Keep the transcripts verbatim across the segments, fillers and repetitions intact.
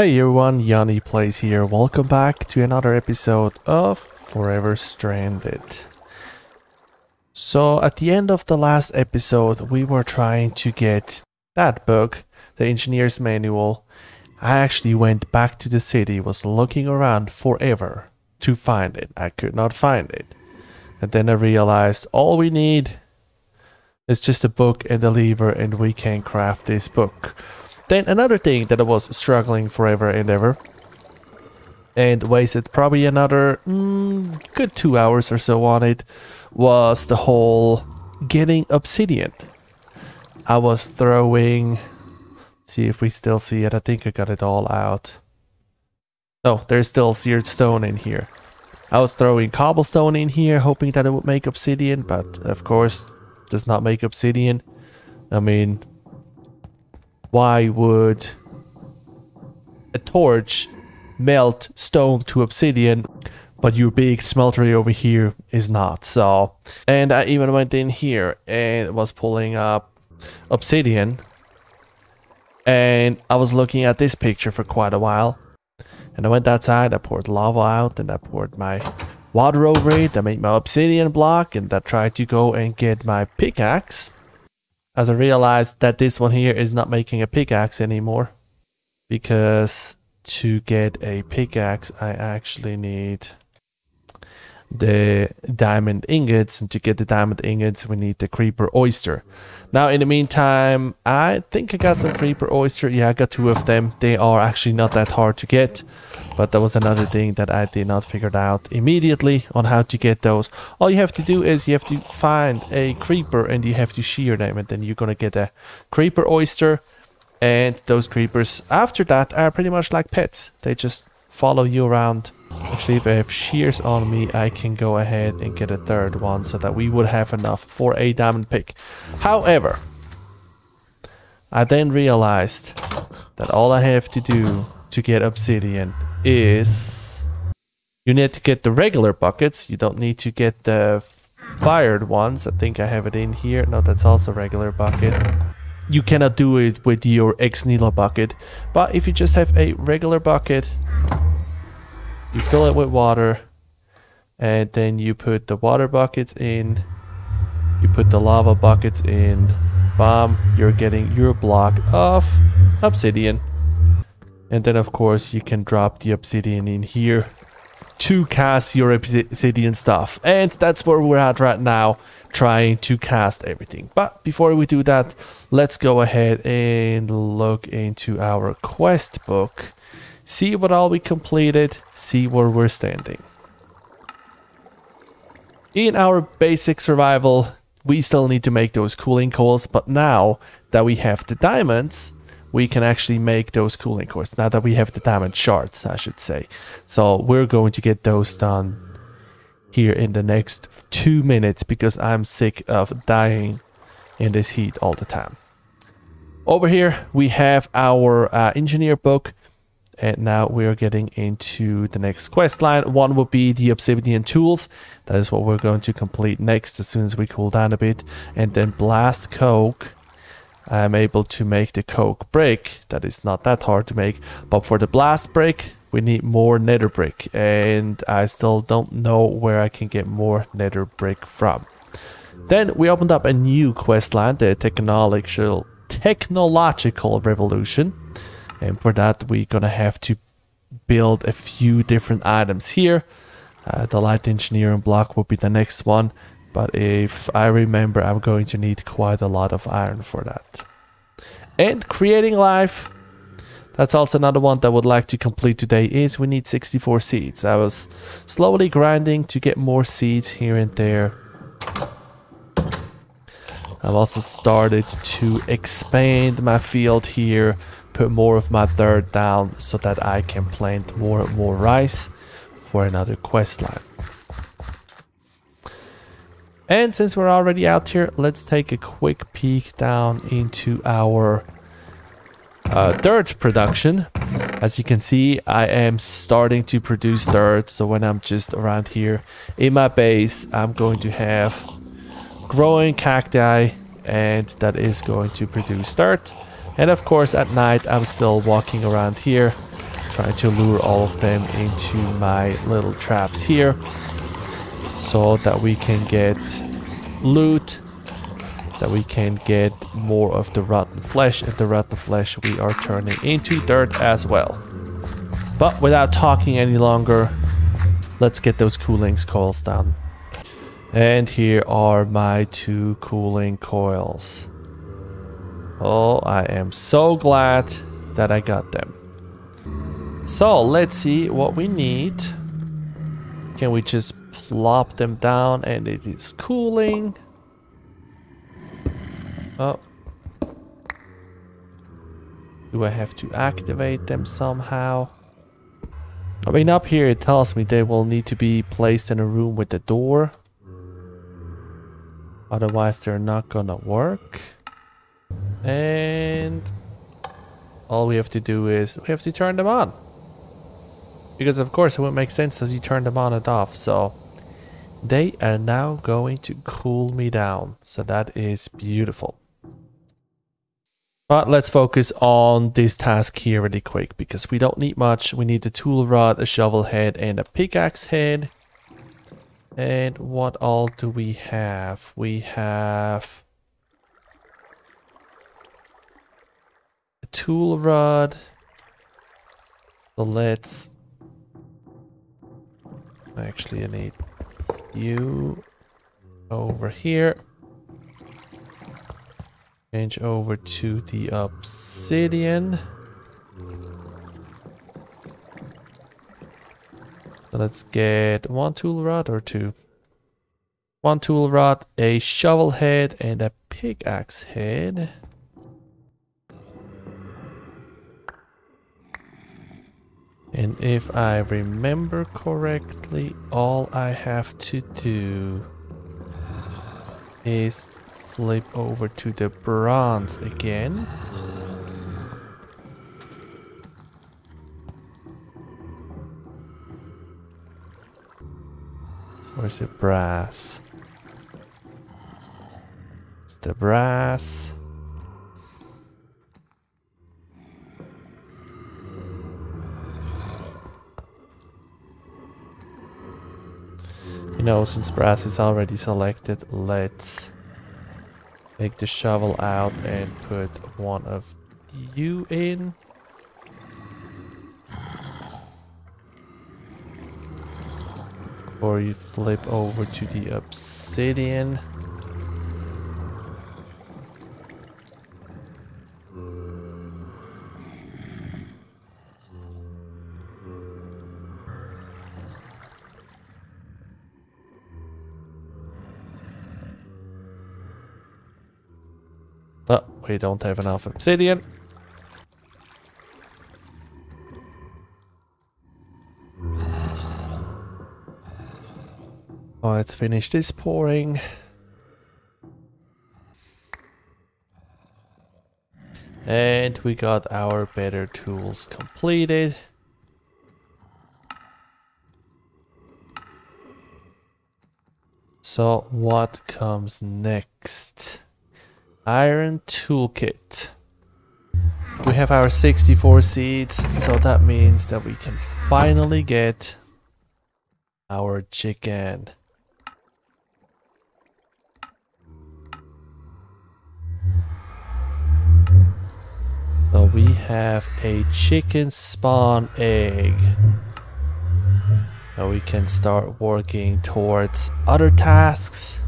Hey everyone, YanniPlays here. Welcome back to another episode of Forever Stranded. So at the end of the last episode, we were trying to get that book, the engineer's manual. I actually went back to the city, was looking around forever to find it. I could not find it. And then I realized all we need is just a book and a lever and we can craft this book. Then another thing that I was struggling forever and ever and wasted probably another mm, good two hours or so on it was the whole getting obsidian. I was throwing, see if we still see it, I think I got it all out. Oh, there's still seared stone in here. I was throwing cobblestone in here hoping that it would make obsidian, but of course it does not make obsidian. I mean, why would a torch melt stone to obsidian, but your big smeltery over here is not? So, and I even went in here and was pulling up obsidian, and I was looking at this picture for quite a while, and I went outside, I poured lava out, and I poured my water over it, I made my obsidian block, and I tried to go and get my pickaxe. As I realized that this one here is not making a pickaxe anymore, because to get a pickaxe I actually need the diamond ingots, and to get the diamond ingots we need the creeper oyster. Now in the meantime, I think I got some creeper oyster. Yeah, I got two of them. They are actually not that hard to get, but that was another thing that I did not figure out immediately on how to get those. All you have to do is you have to find a creeper and you have to shear them, and then you're gonna get a creeper oyster. And those creepers after that are pretty much like pets. They just follow you around. Actually, if I have shears on me, I can go ahead and get a third one so that we would have enough for a diamond pick. However, I then realized that all I have to do to get obsidian is you need to get the regular buckets. You don't need to get the fired ones. I think I have it in here. No, that's also regular bucket. You cannot do it with your Ex Nihilo bucket, but if you just have a regular bucket, you fill it with water, and then you put the water buckets in, you put the lava buckets in, bam, you're getting your block of obsidian. And then of course you can drop the obsidian in here to cast your obsidian stuff, and that's where we're at right now, trying to cast everything. But before we do that, let's go ahead and look into our quest book, see what all we completed, see where we're standing. In our basic survival, we still need to make those cooling coils, but now that we have the diamonds, we can actually make those cooling coils. Now that we have the diamond shards, I should say. So we're going to get those done here in the next two minutes because I'm sick of dying in this heat all the time. Over here, we have our uh, engineer book. And now we are getting into the next quest line. One would be the obsidian tools. That is what we're going to complete next as soon as we cool down a bit. And then blast coke. I'm able to make the coke brick. That is not that hard to make. But for the blast brick, we need more nether brick. And I still don't know where I can get more nether brick from. Then we opened up a new quest line, the technological, technological revolution. And for that, we're gonna have to build a few different items here. Uh, the light engineering block will be the next one. But if I remember, I'm going to need quite a lot of iron for that. And creating life. That's also another one that I would like to complete today, is we need sixty-four seeds. I was slowly grinding to get more seeds here and there. I've also started to expand my field here. Put more of my dirt down so that I can plant more and more rice for another quest line. And since we're already out here, let's take a quick peek down into our uh, dirt production. As you can see, I am starting to produce dirt. So when I'm just around here in my base, I'm going to have growing cacti, and that is going to produce dirt. And of course, at night, I'm still walking around here try to lure all of them into my little traps here so that we can get loot, that we can get more of the rotten flesh, and the rotten flesh we are turning into dirt as well. But without talking any longer, let's get those cooling coils down. And here are my two cooling coils. Oh, I am so glad that I got them. So let's see what we need. Can we just plop them down and it is cooling? Oh. Do I have to activate them somehow? I mean, up here it tells me they will need to be placed in a room with a door. Otherwise they're not gonna work. And all we have to do is we have to turn them on. Because of course it would make sense as you turn them on and off. So they are now going to cool me down. So that is beautiful. But let's focus on this task here really quick because we don't need much. We need a tool rod, a shovel head, and a pickaxe head. And what all do we have? We have a tool rod. So let's... Actually, I need you over here. Change over to the obsidian. So let's get one tool rod or two. One tool rod, a shovel head, and a pickaxe head. And if I remember correctly, all I have to do is flip over to the bronze again. Or is it brass? It's the brass. You know, since brass is already selected, let's take the shovel out and put one of you in. Or you flip over to the obsidian. But we don't have enough obsidian. Oh, let's finish this pouring. And we got our better tools completed. So what comes next? Iron toolkit. We have our sixty-four seeds, so that means that we can finally get our chicken. So we have a chicken spawn egg. Now we can start working towards other tasks.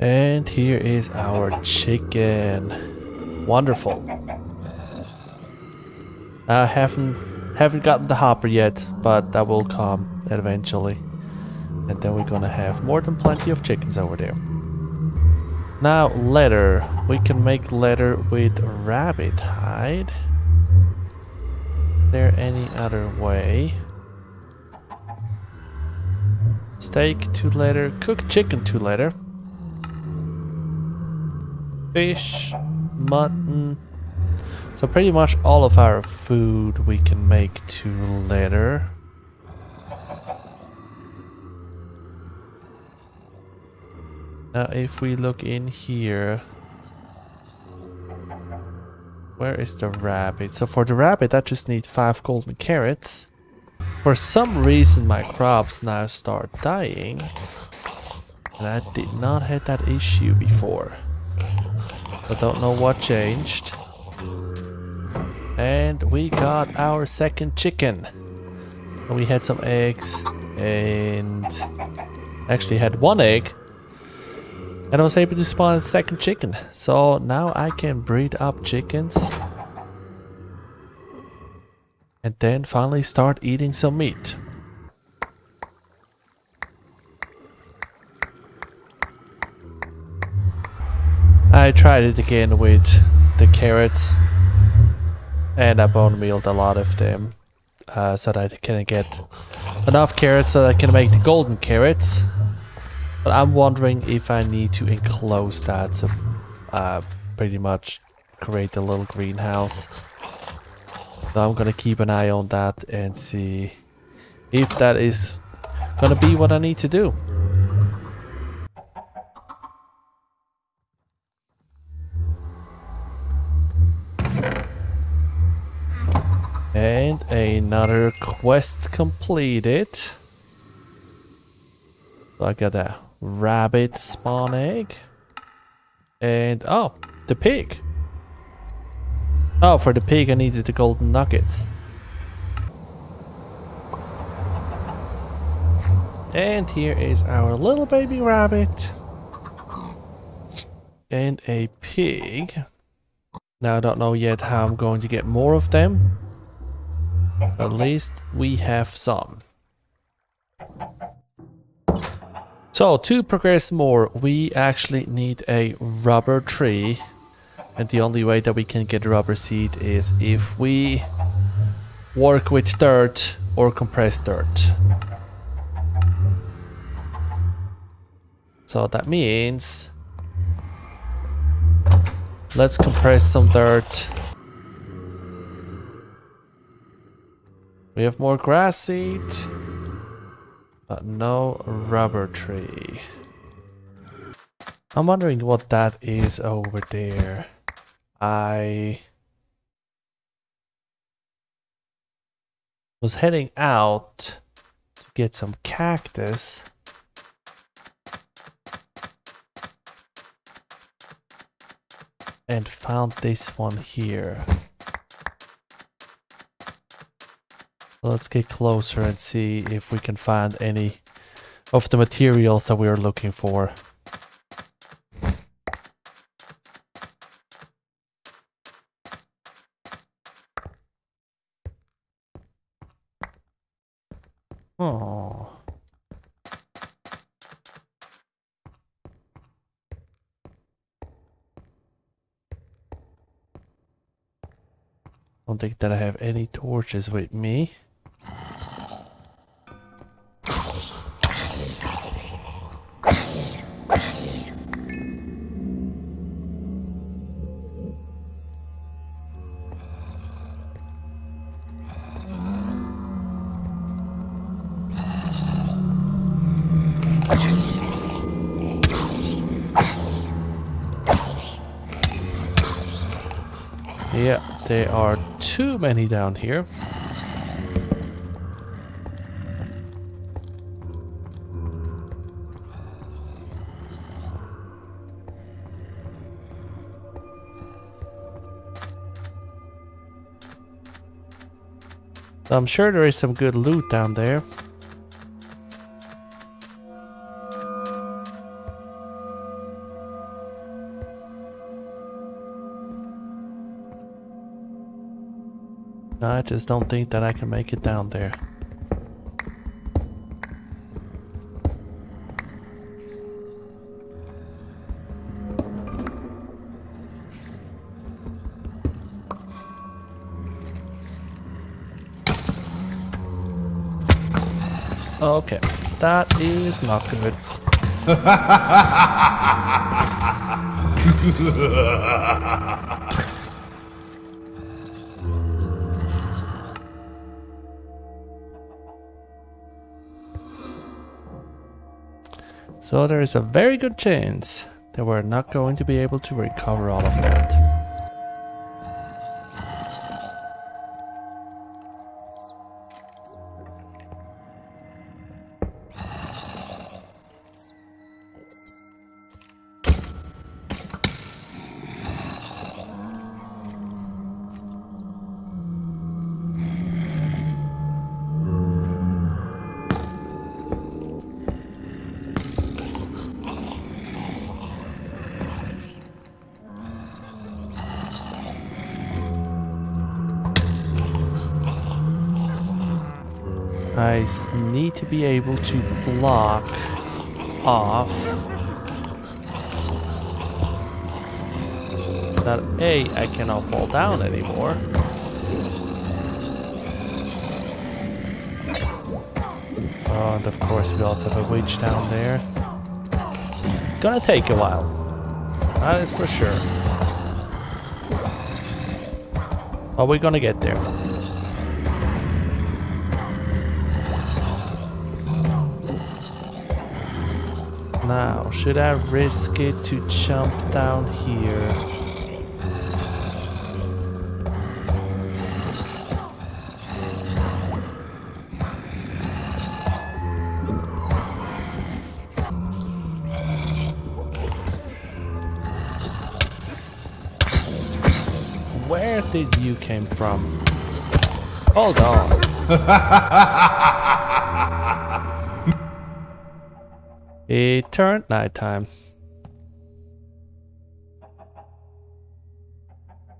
And here is our chicken. Wonderful. I haven't haven't gotten the hopper yet, but that will come eventually. And then we're gonna have more than plenty of chickens over there. Now leather. We can make leather with rabbit hide. there any other way? Steak, two later. Cooked chicken, two later. Fish, mutton. So pretty much all of our food we can make two later. Now if we look in here, where is the rabbit? So for the rabbit I just need five golden carrots. For some reason my crops now start dying, and I did not have that issue before. I don't know what changed. And we got our second chicken. And we had some eggs, and actually had one egg. And I was able to spawn a second chicken. So now I can breed up chickens. And then finally start eating some meat. I tried it again with the carrots. And I bone mealed a lot of them. Uh, so that I can get enough carrots so that I can make the golden carrots. But I'm wondering if I need to enclose that, so uh, pretty much create a little greenhouse. So I'm gonna keep an eye on that and see if that is gonna be what I need to do. And another quest completed. So I got a rabbit spawn egg. And oh, the pig. Oh, for the pig I needed the golden nuggets. And here is our little baby rabbit. And a pig. Now I don't know yet how I'm going to get more of them. At least we have some. So to progress more, we actually need a rubber tree, and the only way that we can get rubber seed is if we work with dirt or compressed dirt. So that means let's compress some dirt. We have more grass seed. But no rubber tree. I'm wondering what that is over there. I was heading out to get some cactus. And found this one here. Let's get closer and see if we can find any of the materials that we are looking for. Oh. Don't think that I have any torches with me. Yeah, there are too many down here. I'm sure there is some good loot down there. I just don't think that I can make it down there. Okay, that is not good. So there is a very good chance that we're not going to be able to recover all of that. I need to be able to block off that A, I cannot fall down anymore. Oh, and of course we also have a witch down there. Gonna take a while, that is for sure. But we're gonna get there. Now, should I risk it to jump down here? Where did you came from? Hold on. It turned nighttime.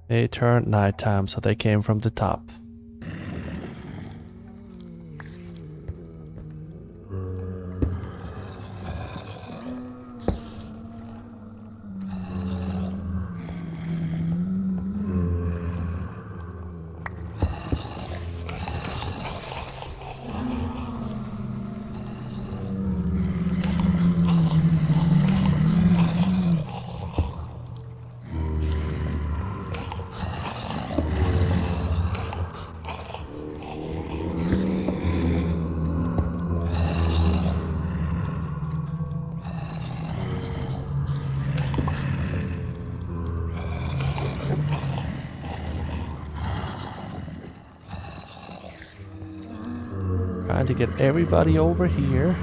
It turned nighttime, so they came from the top. Trying to get everybody over here.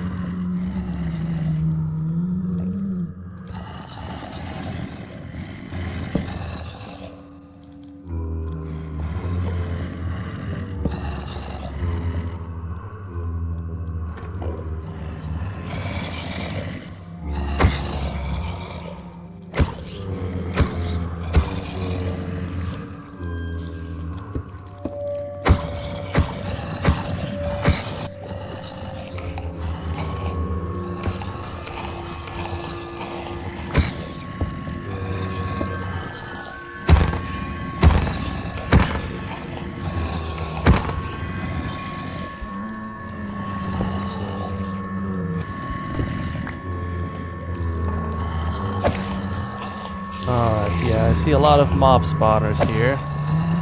I see a lot of mob spawners here.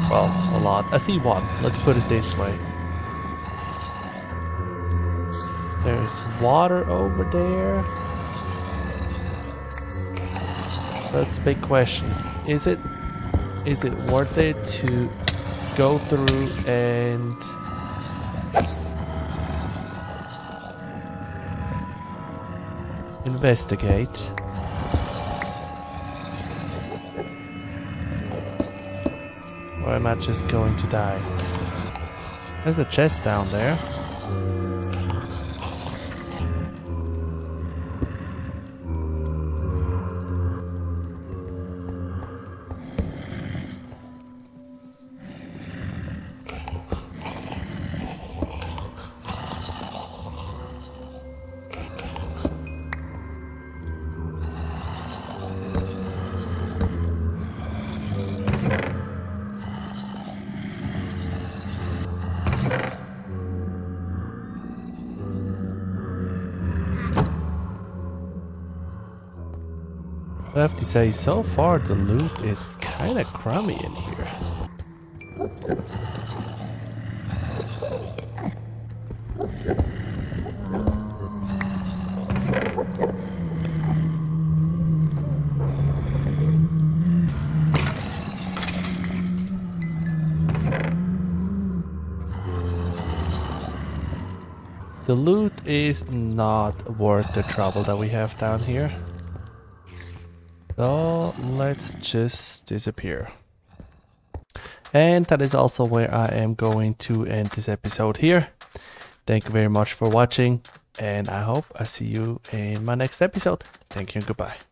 Well, a lot. I see one. Let's put it this way. There's water over there. That's a big question. Is it is it worth it to go through and investigate? Or am I just going to die? There's a chest down there. I have to say, so far the loot is kinda crummy in here. The loot is not worth the trouble that we have down here. So let's just disappear. And that is also where I am going to end this episode here. Thank you very much for watching, and I hope I see you in my next episode. Thank you and goodbye.